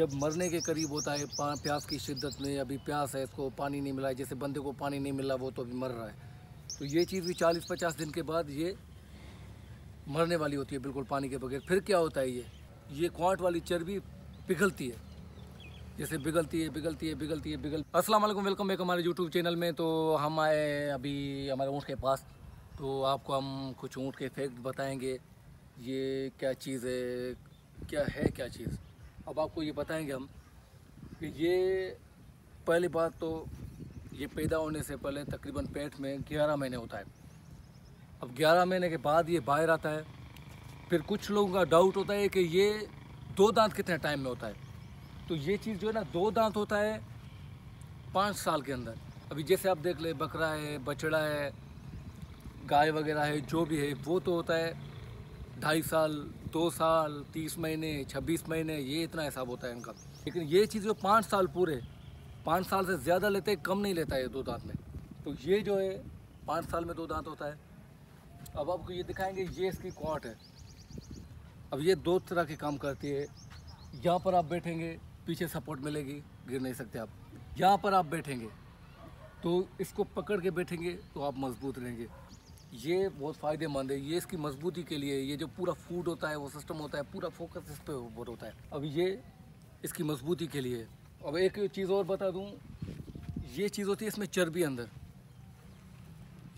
जब मरने के करीब होता है, प्यास की शिद्दत में, अभी प्यास है, इसको पानी नहीं मिला है, जैसे बंदे को पानी नहीं मिला वो तो अभी मर रहा है, तो ये चीज़ भी 40-50 दिन के बाद ये मरने वाली होती है बिल्कुल पानी के बगैर। फिर क्या होता है, ये क्वांट वाली चर्बी पिघलती है, जैसे पिघलती है। अस्सलाम वालेकुम, वेलकम बैक हमारे यूट्यूब चैनल में। तो हम आए अभी हमारे ऊँट के पास, तो आपको हम कुछ ऊँट के फैक्ट बताएँगे, ये क्या चीज़ है, क्या चीज़। अब आपको ये बताएंगे हम कि ये पहली बात तो ये पैदा होने से पहले तकरीबन पेट में 11 महीने होता है। अब 11 महीने के बाद ये बाहर आता है। फिर कुछ लोगों का डाउट होता है कि ये 2 दांत कितने टाइम में होता है, तो ये चीज़ जो है ना, 2 दांत होता है 5 साल के अंदर। अभी जैसे आप देख ले, बकरा है, बछड़ा है, गाय वगैरह है, जो भी है वो तो होता है 2.5 साल, 2 साल, 30 महीने, 26 महीने, ये इतना हिसाब होता है इनका। लेकिन ये चीज़ जो 5 साल पूरे, 5 साल से ज़्यादा लेते हैं, कम नहीं लेता है 2 दांत में। तो ये जो है 5 साल में 2 दांत होता है। अब आपको ये दिखाएंगे, ये इसकी क्वांट है। अब ये 2 तरह के काम करती है। यहाँ पर आप बैठेंगे, पीछे सपोर्ट मिलेगी, गिर नहीं सकते आप। यहाँ पर आप बैठेंगे तो इसको पकड़ के बैठेंगे तो आप मजबूत रहेंगे। ये बहुत फ़ायदेमंद है, ये इसकी मजबूती के लिए, ये जो पूरा फूड होता है वो सिस्टम होता है, पूरा फोकस इस पर बहुत होता है। अब ये इसकी मजबूती के लिए। अब एक चीज़ और बता दूं, ये चीज़ होती है इसमें चर्बी अंदर,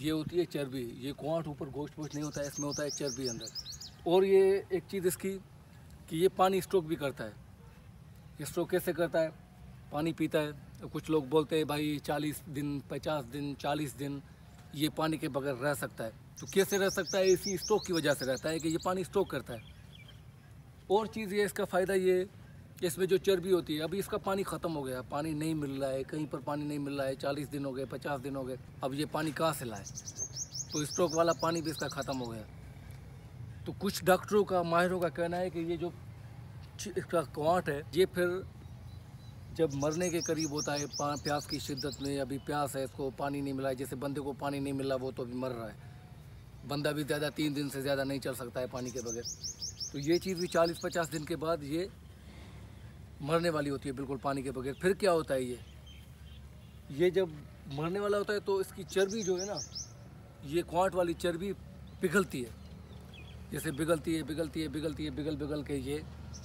ये होती है चर्बी। ये क्वांट ऊपर गोश्त वोश्त नहीं होता है, इसमें होता है चर्बी अंदर। और ये एक चीज़ इसकी कि ये पानी स्ट्रोक भी करता है। स्ट्रोक कैसे करता है, पानी पीता है। कुछ लोग बोलते हैं भाई 40 दिन, 50 दिन, 40 दिन ये पानी के बगैर रह सकता है। तो कैसे रह सकता है, इसी स्टॉक की वजह से रहता है कि ये पानी स्टॉक करता है। और चीज़ ये इसका फ़ायदा ये, इसमें जो चर्बी होती है, अभी इसका पानी ख़त्म हो गया, पानी नहीं मिल रहा है, कहीं पर पानी नहीं मिल रहा है, 40 दिन हो गए, 50 दिन हो गए, अब ये पानी कहाँ से लाए, तो स्टॉक वाला पानी भी इसका ख़त्म हो गया। तो कुछ डॉक्टरों का, माहिरों का कहना है कि ये जो इसका क्वांट है, ये फिर जब मरने के करीब होता है, प्यास की शिद्दत में, अभी प्यास है, इसको पानी नहीं मिला है, जैसे बंदे को पानी नहीं मिला वो तो अभी मर रहा है, बंदा भी ज़्यादा 3 दिन से ज़्यादा नहीं चल सकता है पानी के बगैर। तो ये चीज़ भी 40-50 दिन के बाद ये मरने वाली होती है बिल्कुल पानी के बगैर। फिर क्या होता है, ये जब मरने वाला होता है तो इसकी चर्बी जो है ना, ये क्वांट वाली चर्बी पिघलती है, जैसे पिघलती है, के ये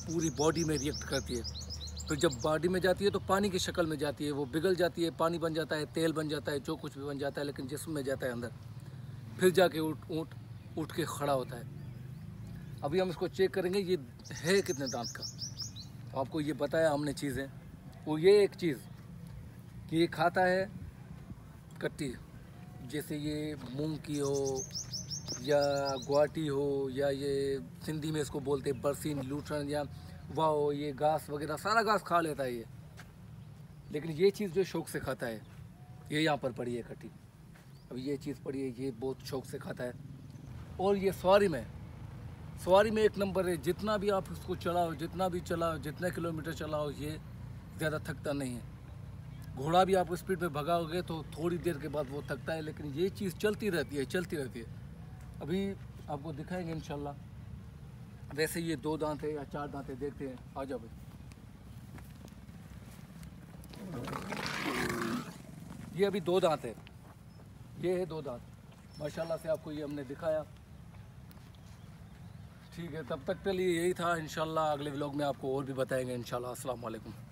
पूरी बॉडी में रिएक्ट करती है। फिर जब बॉडी में जाती है तो पानी की शक्ल में जाती है, वो पिघल जाती है, पानी बन जाता है, तेल बन जाता है, जो कुछ भी बन जाता है, लेकिन जिस्म में जाता है अंदर। फिर जाके ऊँट के खड़ा होता है। अभी हम इसको चेक करेंगे, ये है कितने दांत का। तो आपको ये बताया हमने चीज़ें। और ये एक चीज़ कि ये खाता है कट्टी, जैसे ये मूँग की हो या गुआटी हो, या ये सिंधी में इसको बोलते हैं बरसीन, लूठन, या वाह, ये घास वगैरह, सारा घास खा लेता है ये। लेकिन ये चीज़ जो शौक़ से खाता है, ये यहाँ पर पड़ी है कटी, अब ये चीज़ पड़ी है, ये बहुत शौक़ से खाता है। और ये सवारी में 1 नंबर है। जितना भी आप उसको चलाओ, जितना किलोमीटर चलाओ, ये ज़्यादा थकता नहीं है। घोड़ा भी आप स्पीड में भगाओगे तो थोड़ी देर के बाद वो थकता है, लेकिन ये चीज़ चलती रहती है। अभी आपको दिखाएँगे इंशाल्लाह। वैसे ये 2 दांत है या 4 दांत है, देखते हैं। आ जाओ भाई, ये अभी 2 दांत है, ये है 2 दांत। माशाल्लाह से आपको ये हमने दिखाया। ठीक है, तब तक के लिए यही था। इंशाल्लाह अगले व्लॉग में आपको और भी बताएंगे इंशाल्लाह। अस्सलाम वालेकुम।